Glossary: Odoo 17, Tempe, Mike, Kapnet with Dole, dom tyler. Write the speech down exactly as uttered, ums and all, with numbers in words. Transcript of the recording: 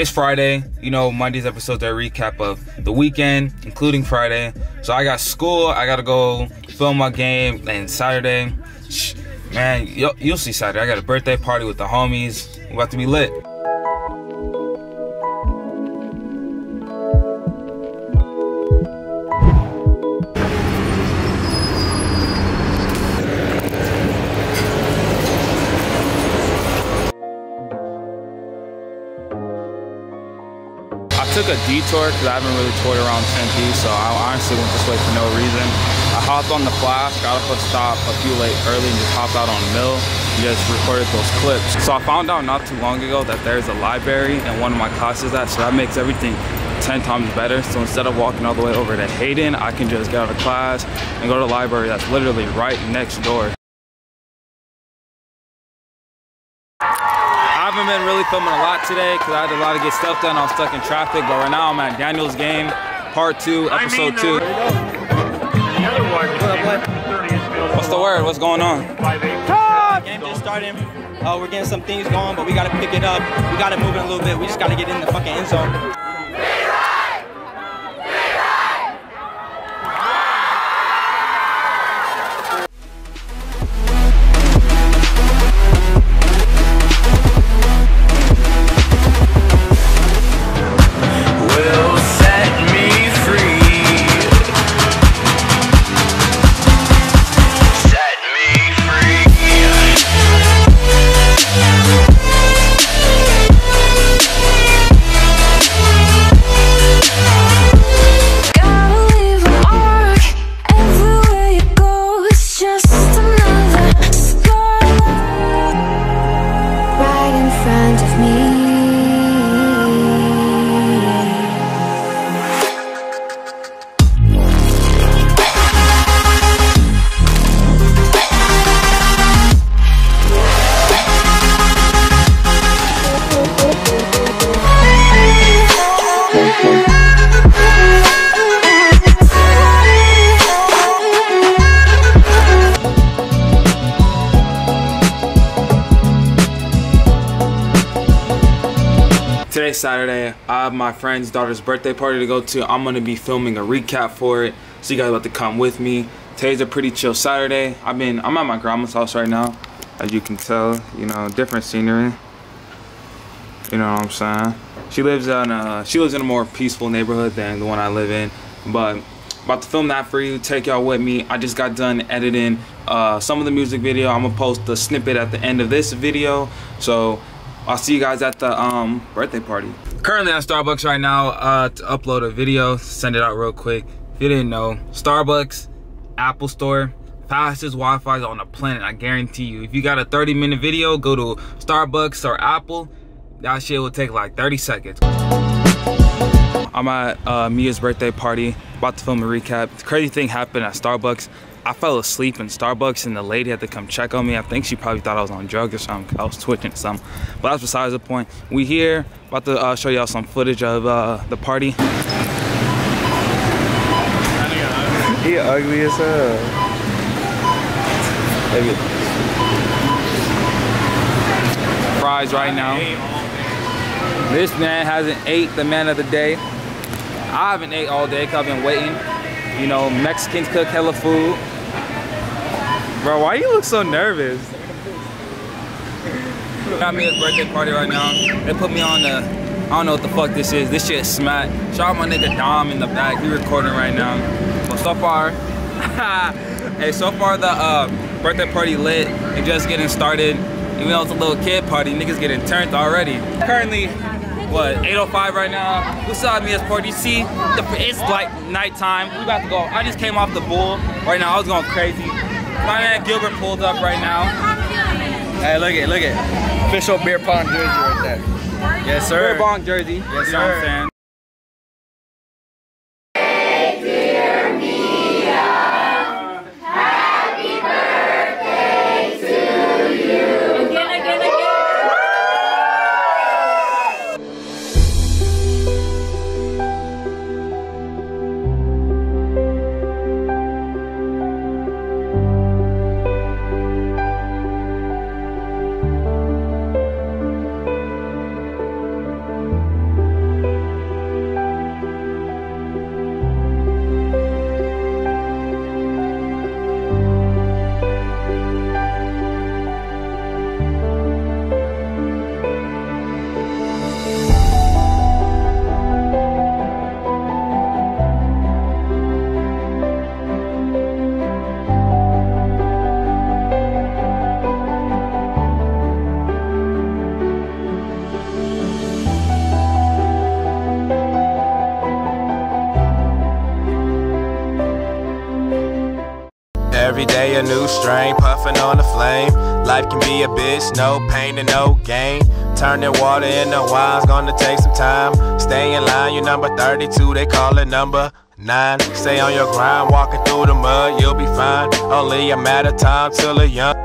it's Friday. You know, Monday's episode's a recap of the weekend, including Friday. So I got school. I got to go film my game. And Saturday, man, you'll, you'll see Saturday. I got a birthday party with the homies. I'm about to be lit. Took a detour because I haven't really toured around Tempe, so I honestly went this way for no reason. I hopped on the Flash, got off a stop a few late early, and just hopped out on the Mill and just recorded those clips. So I found out not too long ago that there's a library in one of my classes at, so that makes everything ten times better. So instead of walking all the way over to Hayden, I can just get out of class and go to the library that's literally right next door. I haven't been really filming a lot today because I had a lot to get stuff done. I was stuck in traffic, but right now I'm at Daniel's game, part two, episode I mean, two. The What's the word? What's going on? The game just started. Uh, we're getting some things going, but we got to pick it up. We got to move it a little bit. We just got to get in the fucking end zone. Today's Saturday, I have my friend's daughter's birthday party to go to. I'm going to be filming a recap for it, so you guys have to come with me. Today's a pretty chill Saturday. I've been, I'm at my grandma's house right now, as you can tell, you know, different scenery. You know what I'm saying? She lives in a, she lives in a more peaceful neighborhood than the one I live in, but about to film that for you, take y'all with me. I just got done editing uh, some of the music video. I'm going to post the snippet at the end of this video, so I'll see you guys at the um, birthday party. Currently at Starbucks right now uh, to upload a video, send it out real quick. If you didn't know, Starbucks, Apple Store, fastest Wi-Fi on the planet, I guarantee you. If you got a thirty minute video, go to Starbucks or Apple, that shit will take like thirty seconds. I'm at uh, Mia's birthday party, about to film a recap. The crazy thing happened at Starbucks. I fell asleep in Starbucks and the lady had to come check on me. I think she probably thought I was on drugs or something. I was twitching or something. But that's besides the point. We here, about to uh, show y'all some footage of uh, the party. He ugly as hell. Fries right now. This man hasn't ate the man of the day. I haven't ate all day because I've been waiting. You know, Mexicans cook hella food. Bro, why you look so nervous? Got me at a birthday party right now. They put me on the, I don't know what the fuck this is. This shit is smack. Shout out my nigga Dom in the back. He recording right now. But so far, hey, so far the uh, birthday party lit. It just getting started. Even though it's a little kid party, niggas getting turned already. Currently, what, eight oh five right now. We saw me as party. You see, the, it's like nighttime. We about to go. I just came off the bull right now. I was going crazy. My man Gilbert pulled up right now. Hey, look it, look it. Official beer pong jersey right there. Yes, sir. Beer pong jersey. Yes, sir. You know what I'm saying? Every day a new strain, puffing on the flame. Life can be a bitch, no pain and no gain. Turning water into wine's gonna take some time. Stay in line, you're number thirty-two, they call it number nine. Stay on your grind, walking through the mud, you'll be fine. Only a matter of time till a young